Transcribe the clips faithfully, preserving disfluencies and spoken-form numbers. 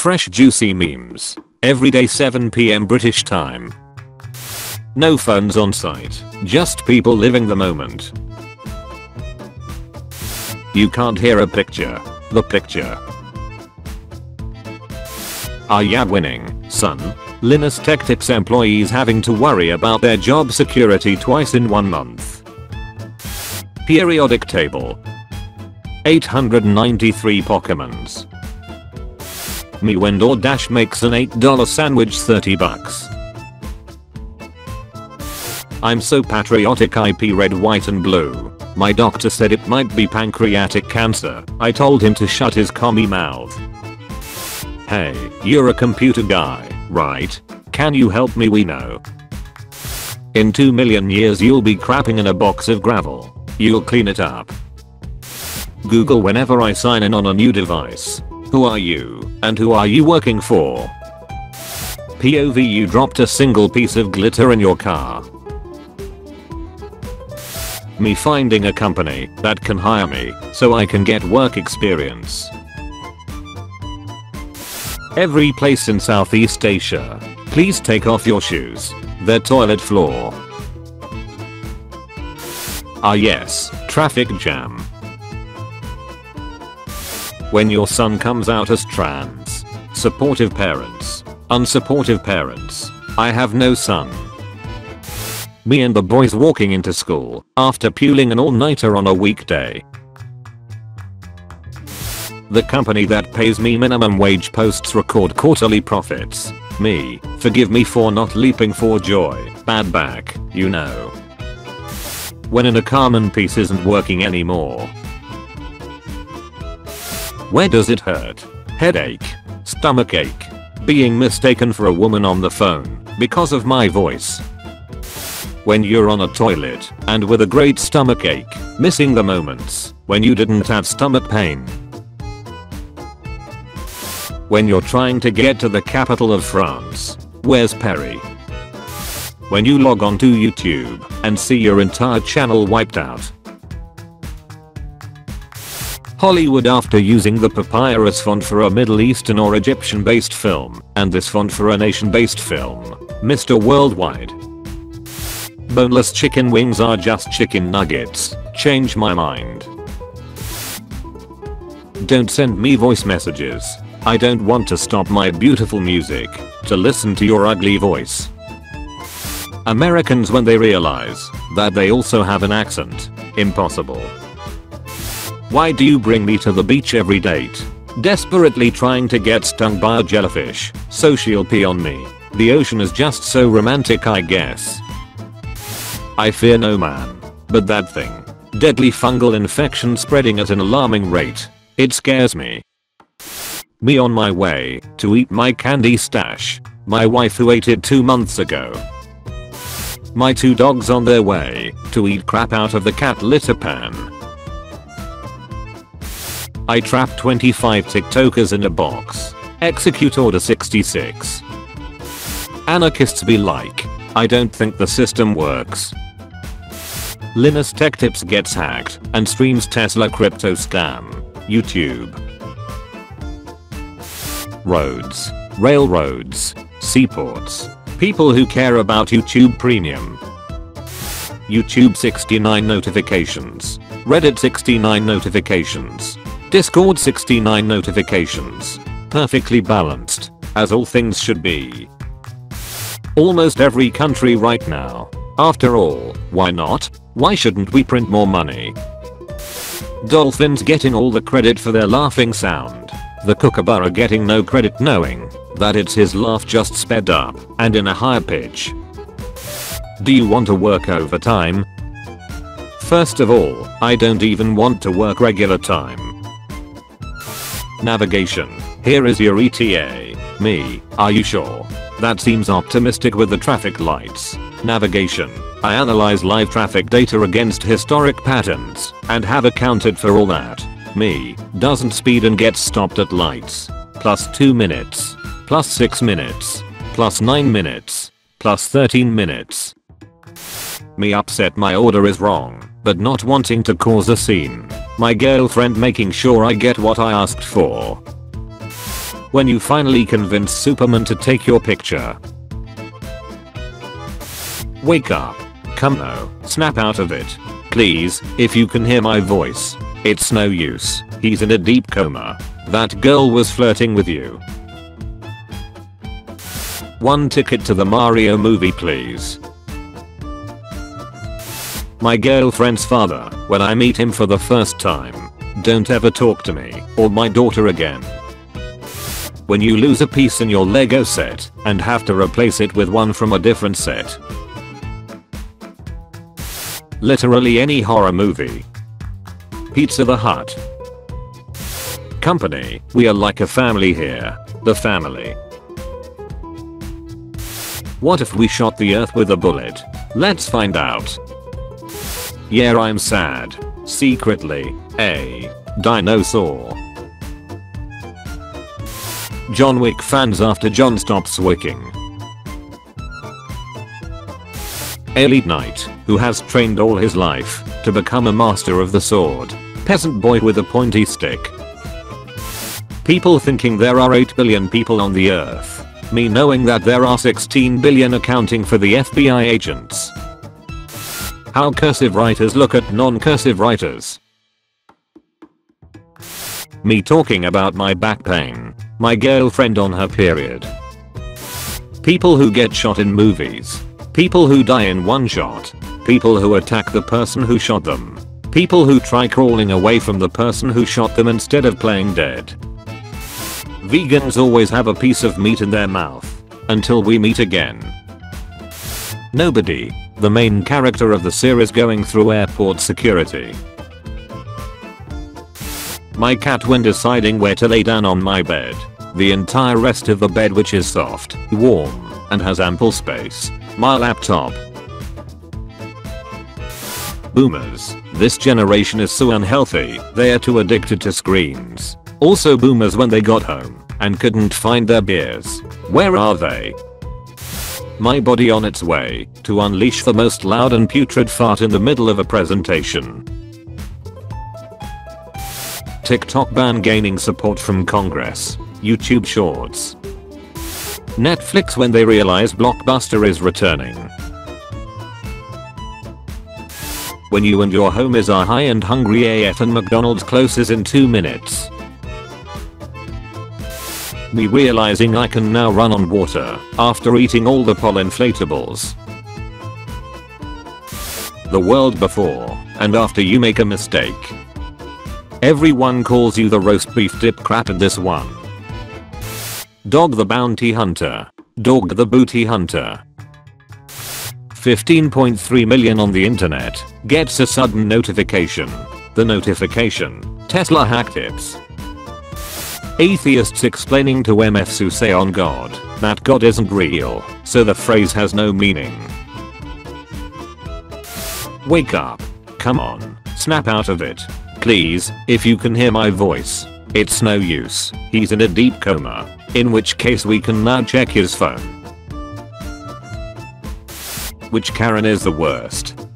Fresh juicy memes. Every day seven p m British time. No phones on site, just people living the moment. You can't hear a picture. The picture. Are ya winning, son? Linus Tech Tips employees having to worry about their job security twice in one month. Periodic table. eight hundred ninety-three Pokemons. Me when DoorDash makes an eight dollar sandwich thirty bucks. I'm so patriotic. I P red, white and blue. My doctor said it might be pancreatic cancer. I told him to shut his commie mouth. Hey, you're a computer guy, right? Can you help me? We know. In two million years you'll be crapping in a box of gravel. You'll clean it up. Google whenever I sign in on a new device. Who are you, and who are you working for? P O V you dropped a single piece of glitter in your car. Me finding a company that can hire me so I can get work experience. Every place in Southeast Asia, please take off your shoes. Their toilet floor. Ah yes, traffic jam. When your son comes out as trans. Supportive parents. Unsupportive parents. I have no son. Me and the boys walking into school after puling an all-nighter on a weekday. The company that pays me minimum wage posts record quarterly profits. Me, forgive me for not leaping for joy, bad back, you know. When in a Carmen piece isn't working anymore. Where does it hurt? Headache. Stomachache. Being mistaken for a woman on the phone because of my voice. When you're on a toilet and with a great stomachache, missing the moments when you didn't have stomach pain. When you're trying to get to the capital of France, where's Perry? When you log on to YouTube and see your entire channel wiped out. Hollywood after using the papyrus font for a Middle Eastern or Egyptian based film and this font for a nation based film, Mister Worldwide. Boneless chicken wings are just chicken nuggets. Change my mind. Don't send me voice messages. I don't want to stop my beautiful music to listen to your ugly voice. Americans when they realize that they also have an accent. Impossible. Why do you bring me to the beach every date? Desperately trying to get stung by a jellyfish so she'll pee on me. The ocean is just so romantic, I guess. I fear no man, but that thing. Deadly fungal infection spreading at an alarming rate. It scares me. Me on my way to eat my candy stash. My wife who ate it two months ago. My two dogs on their way to eat crap out of the cat litter pan. I trapped twenty-five TikTokers in a box. Execute order sixty-six. Anarchists be like, I don't think the system works. Linus Tech Tips gets hacked and streams Tesla crypto scam. YouTube. Roads. Railroads. Seaports. People who care about YouTube Premium. YouTube sixty-nine notifications. Reddit sixty-nine notifications. Discord sixty-nine notifications. Perfectly balanced, as all things should be. Almost every country right now. After all, why not? Why shouldn't we print more money? Dolphins getting all the credit for their laughing sound. The kookaburra getting no credit knowing that it's his laugh just sped up and in a higher pitch. Do you want to work overtime? First of all, I don't even want to work regular time. Navigation. Here is your E T A. Me, are you sure? That seems optimistic with the traffic lights. Navigation. I analyze live traffic data against historic patterns and have accounted for all that. Me, doesn't speed and gets stopped at lights. Plus two minutes. Plus six minutes. Plus nine minutes. Plus thirteen minutes. Me upset my order is wrong, but not wanting to cause a scene. My girlfriend making sure I get what I asked for. when you finally convince Superman to take your picture. Wake up. Come no. Snap out of it. Please, if you can hear my voice. It's no use. He's in a deep coma. That girl was flirting with you. One ticket to the Mario movie, please. My girlfriend's father, when I meet him for the first time. Don't ever talk to me or my daughter again. When you lose a piece in your Lego set and have to replace it with one from a different set. Literally any horror movie. Pizza the Hut. Company, we are like a family here. The family. What if we shot the earth with a bullet? Let's find out. Yeah, I'm sad. Secretly, a dinosaur. John Wick fans after John stops wicking. Elite knight, who has trained all his life to become a master of the sword. Peasant boy with a pointy stick. People thinking there are eight billion people on the earth. Me knowing that there are sixteen billion, accounting for the F B I agents. How cursive writers look at non-cursive writers. Me talking about my back pain. My girlfriend on her period. People who get shot in movies. People who die in one shot. People who attack the person who shot them. People who try crawling away from the person who shot them instead of playing dead. Vegans always have a piece of meat in their mouth. Until we meet again. Nobody, the main character of the series, going through airport security. My cat, when deciding where to lay down on my bed. The entire rest of the bed, which is soft, warm, and has ample space. My laptop. Boomers, this generation is so unhealthy. They are too addicted to screens. Also boomers when they got home and couldn't find their beers. Where are they? My body on its way to unleash the most loud and putrid fart in the middle of a presentation. TikTok ban gaining support from Congress. YouTube shorts. Netflix when they realize Blockbuster is returning. When you and your homies are high and hungry A F and McDonald's closes in two minutes. Me realizing I can now run on water after eating all the Pol inflatables. The world before and after you make a mistake. Everyone calls you the roast beef dip crap at this one. Dog the Bounty Hunter. Dog the Booty Hunter. fifteen point three million on the internet gets a sudden notification. The notification: Tesla hack tips. Atheists explaining to M Fs who say on God that God isn't real, so the phrase has no meaning. Wake up. Come on. Snap out of it. Please, if you can hear my voice. It's no use. He's in a deep coma. In which case we can now check his phone. Which Karen is the worst?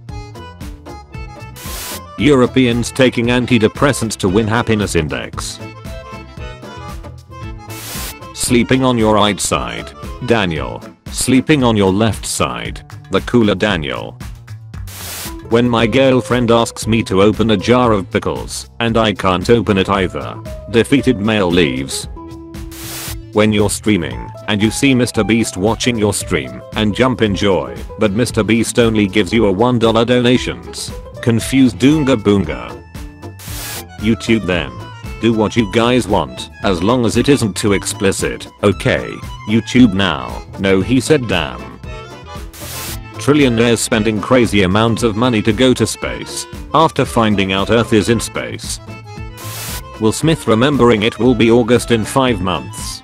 Europeans taking antidepressants to win happiness index. Sleeping on your right side. Daniel. Sleeping on your left side. The cooler Daniel. When my girlfriend asks me to open a jar of pickles and I can't open it either. Defeated male leaves. When you're streaming and you see MrBeast watching your stream and jump in joy, but MrBeast only gives you a one dollar donations. Confused Doonga Boonga. YouTube them. Do what you guys want, as long as it isn't too explicit, okay? YouTube now. No, he said damn. Trillionaires spending crazy amounts of money to go to space, after finding out Earth is in space. Will Smith remembering it will be August in five months.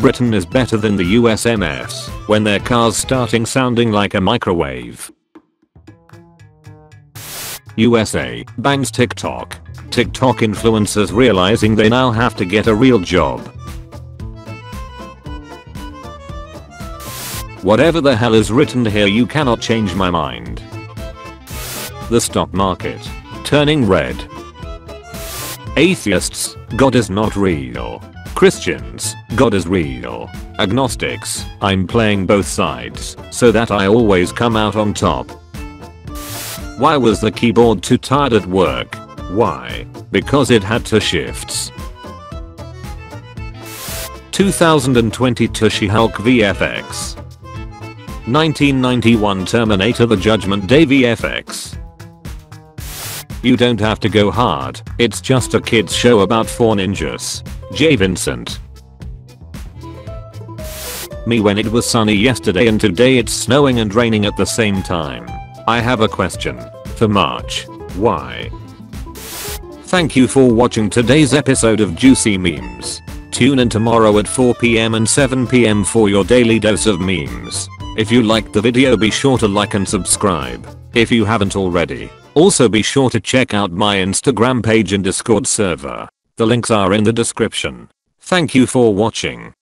Britain is better than the U S M Fs when their cars starting sounding like a microwave. U S A bans TikTok. TikTok influencers realizing they now have to get a real job. Whatever the hell is written here, you cannot change my mind. The stock market turning red. Atheists, God is not real. Christians, God is real. Agnostics, I'm playing both sides so that I always come out on top. Why was the keyboard too tired at work? Why? Because it had two shifts. two thousand twenty-two She-Hulk V F X. nineteen ninety-one Terminator: The Judgment Day V F X. You don't have to go hard, it's just a kids show about four ninjas. J. Vincent. Me when it was sunny yesterday and today it's snowing and raining at the same time. I have a question. For March. Why? Thank you for watching today's episode of Juicy Memes. Tune in tomorrow at four p m and seven p m for your daily dose of memes. If you liked the video, be sure to like and subscribe if you haven't already. Also be sure to check out my Instagram page and Discord server. The links are in the description. Thank you for watching.